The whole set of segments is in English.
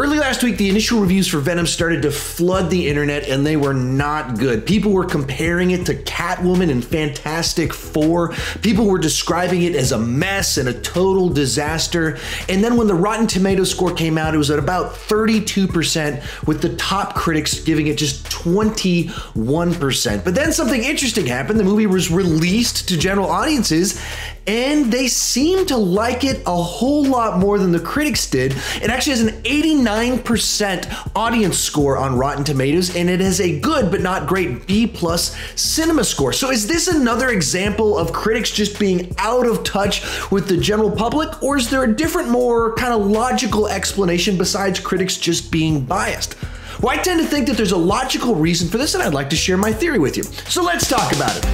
Early last week, the initial reviews for Venom started to flood the internet, and they were not good. People were comparing it to Catwoman and Fantastic Four. People were describing it as a mess and a total disaster. And then when the Rotten Tomatoes score came out, it was at about 32%, with the top critics giving it just 21%. But then something interesting happened. The movie was released to general audiences, and they seemed to like it a whole lot more than the critics did. It actually has an 89% audience score on Rotten Tomatoes, and it has a good but not great B+ cinema score. So is this another example of critics just being out of touch with the general public, or is there a different, more kind of logical explanation besides critics just being biased? Well, I tend to think that there's a logical reason for this, and I'd like to share my theory with you. So let's talk about it.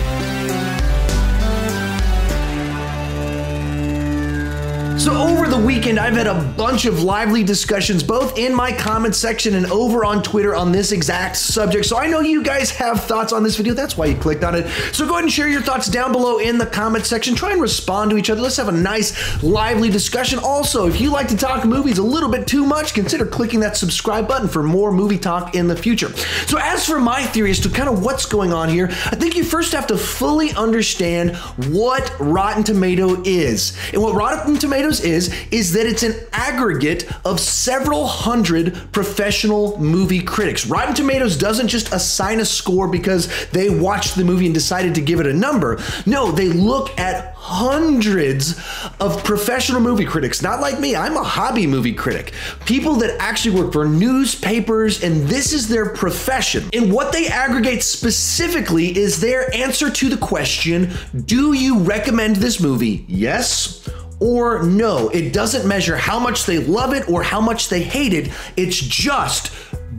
So over the weekend, I've had a bunch of lively discussions, both in my comment section and over on Twitter, on this exact subject. So I know you guys have thoughts on this video. That's why you clicked on it. So go ahead and share your thoughts down below in the comment section. Try and respond to each other. Let's have a nice, lively discussion. Also, if you like to talk movies a little bit too much, consider clicking that subscribe button for more movie talk in the future. So as for my theory as to kind of what's going on here, I think you first have to fully understand what Rotten Tomato is. And what Rotten Tomato is that it's an aggregate of several hundred professional movie critics. Rotten Tomatoes doesn't just assign a score because they watched the movie and decided to give it a number. No, they look at hundreds of professional movie critics. Not like me, I'm a hobby movie critic. People that actually work for newspapers, and this is their profession. And what they aggregate specifically is their answer to the question, do you recommend this movie? Yes or no. It doesn't measure how much they love it or how much they hate it. It's just,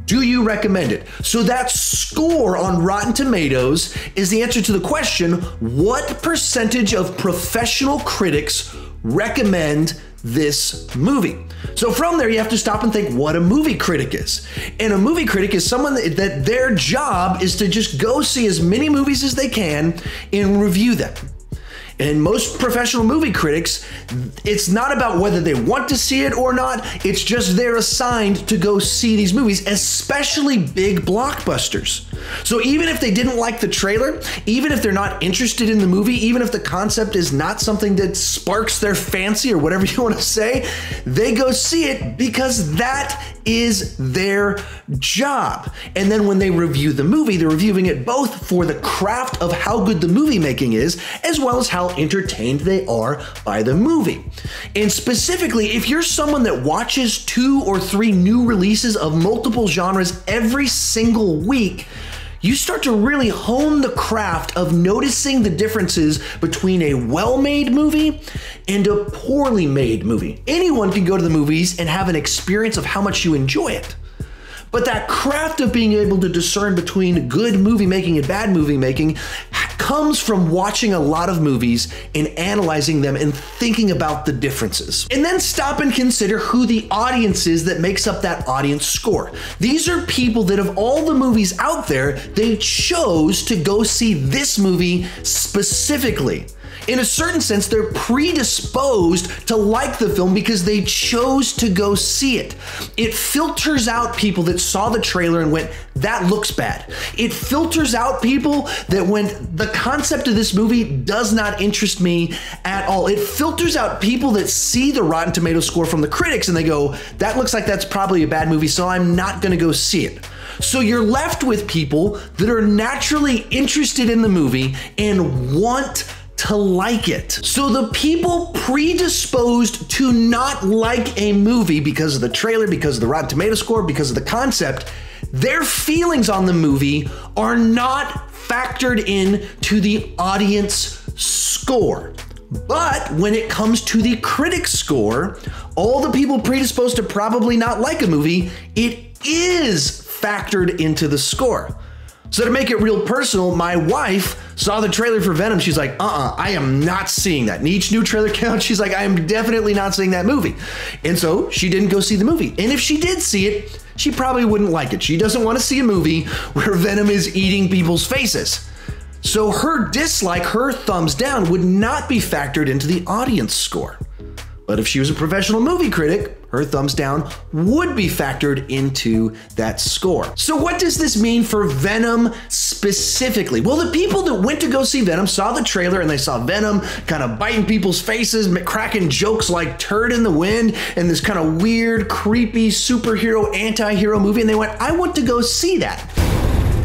do you recommend it? So that score on Rotten Tomatoes is the answer to the question, what percentage of professional critics recommend this movie? So from there, you have to stop and think what a movie critic is. And a movie critic is someone that their job is to just go see as many movies as they can and review them. And most professional movie critics, it's not about whether they want to see it or not, it's just they're assigned to go see these movies, especially big blockbusters. So even if they didn't like the trailer, even if they're not interested in the movie, even if the concept is not something that sparks their fancy or whatever you want to say, they go see it because that is their job. And then when they review the movie, they're reviewing it both for the craft of how good the movie making is, as well as how entertained they are by the movie. And specifically, if you're someone that watches 2 or 3 new releases of multiple genres every single week, you start to really hone the craft of noticing the differences between a well-made movie and a poorly made movie. Anyone can go to the movies and have an experience of how much you enjoy it. But that craft of being able to discern between good movie making and bad movie making comes from watching a lot of movies and analyzing them and thinking about the differences. And then stop and consider who the audience is that makes up that audience score. These are people that, of all the movies out there, they chose to go see this movie specifically. In a certain sense, they're predisposed to like the film because they chose to go see it. It filters out people that saw the trailer and went, that looks bad. It filters out people that went, the concept of this movie does not interest me at all. It filters out people that see the Rotten Tomato score from the critics and they go, that looks like that's probably a bad movie, so I'm not gonna go see it. So you're left with people that are naturally interested in the movie and want to like it. So the people predisposed to not like a movie because of the trailer, because of the Rotten Tomato score, because of the concept, their feelings on the movie are not factored in to the audience score. But when it comes to the critic score, all the people predisposed to probably not like a movie, it is factored into the score. So to make it real personal, my wife saw the trailer for Venom. She's like, I am not seeing that. And each new trailer count, she's like, I am definitely not seeing that movie. And so she didn't go see the movie. And if she did see it, she probably wouldn't like it. She doesn't want to see a movie where Venom is eating people's faces. So her dislike, her thumbs down, would not be factored into the audience score. But if she was a professional movie critic, her thumbs down would be factored into that score. So what does this mean for Venom specifically? Well, the people that went to go see Venom saw the trailer and they saw Venom kind of biting people's faces, cracking jokes like turd in the wind, and this kind of weird, creepy superhero, anti-hero movie, and they went, I want to go see that.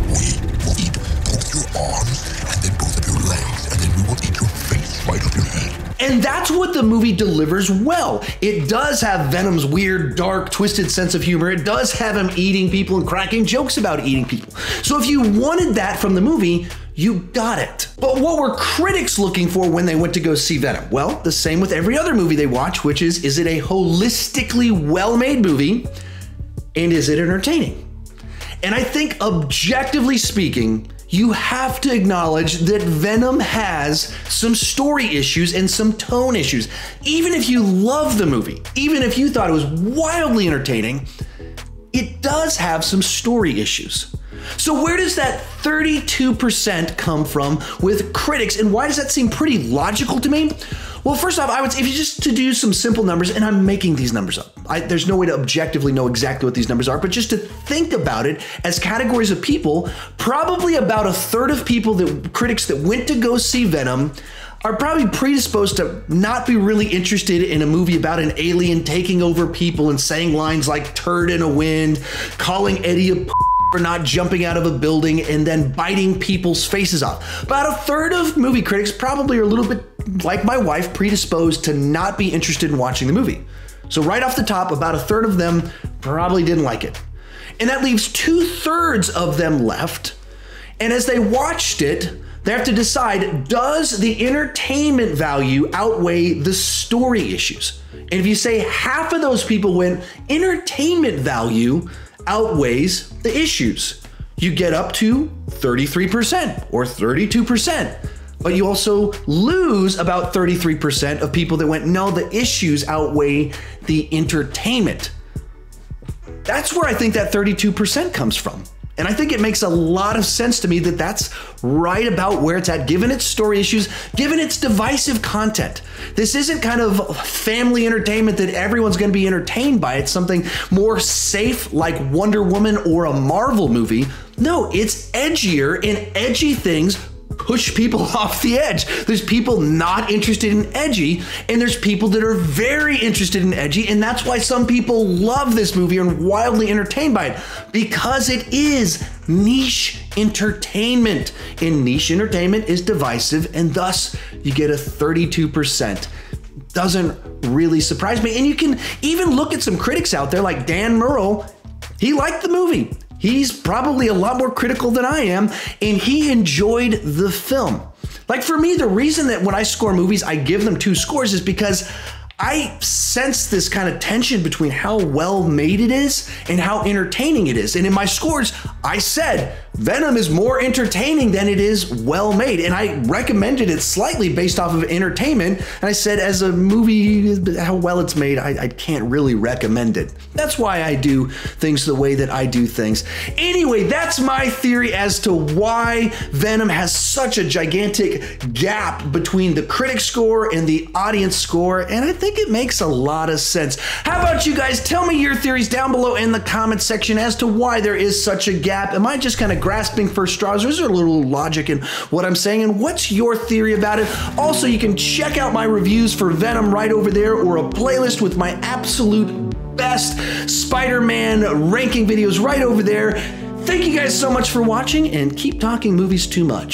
We will eat both your arms and then both of your legs, and then we will eat your face right off your head. And that's what the movie delivers well. It does have Venom's weird, dark, twisted sense of humor. It does have him eating people and cracking jokes about eating people. So if you wanted that from the movie, you got it. But what were critics looking for when they went to go see Venom? Well, the same with every other movie they watch, which is it a holistically well-made movie? And is it entertaining? And I think objectively speaking, you have to acknowledge that Venom has some story issues and some tone issues. Even if you love the movie, even if you thought it was wildly entertaining, it does have some story issues. So where does that 32% come from with critics, and why does that seem pretty logical to me? Well, first off, I would say if you just to do some simple numbers, and I'm making these numbers up. There's no way to objectively know exactly what these numbers are, but just to think about it as categories of people, probably about a third of people that critics that went to go see Venom are probably predisposed to not be really interested in a movie about an alien taking over people and saying lines like turd in a wind, calling Eddie a p for not jumping out of a building, and then biting people's faces off. About a third of movie critics probably are a little bit like my wife, predisposed to not be interested in watching the movie. So right off the top, about a third of them probably didn't like it. And that leaves 2/3 of them left. And as they watched it, they have to decide, does the entertainment value outweigh the story issues? And if you say half of those people went, entertainment value outweighs the issues, you get up to 33% or 32%. But you also lose about 33% of people that went, no, the issues outweigh the entertainment. That's where I think that 32% comes from. And I think it makes a lot of sense to me that that's right about where it's at, given its story issues, given its divisive content. This isn't kind of family entertainment that everyone's going to be entertained by. It's something more safe like Wonder Woman or a Marvel movie. No, it's edgier, and edgy things push people off the edge. There's people not interested in edgy, and there's people that are very interested in edgy, and that's why some people love this movie and are wildly entertained by it, because it is niche entertainment, and niche entertainment is divisive, and thus you get a 32%. Doesn't really surprise me. And you can even look at some critics out there like Dan Merle. He liked the movie. He's probably a lot more critical than I am, and he enjoyed the film. Like for me, the reason that when I score movies, I give them 2 scores is because I sense this kind of tension between how well made it is and how entertaining it is. And in my scores, I said, Venom is more entertaining than it is well made. And I recommended it slightly based off of entertainment. And I said, as a movie, how well it's made, I can't really recommend it. That's why I do things the way that I do things. Anyway, that's my theory as to why Venom has such a gigantic gap between the critic score and the audience score. And I think it makes a lot of sense. How about you guys? Tell me your theories down below in the comment section as to why there is such a gap. Am I just kind of grasping for straws, or is there a little logic in what I'm saying? And what's your theory about it? Also, you can check out my reviews for Venom right over there, or a playlist with my absolute best Spider-Man ranking videos right over there. Thank you guys so much for watching, and keep talking movies too much.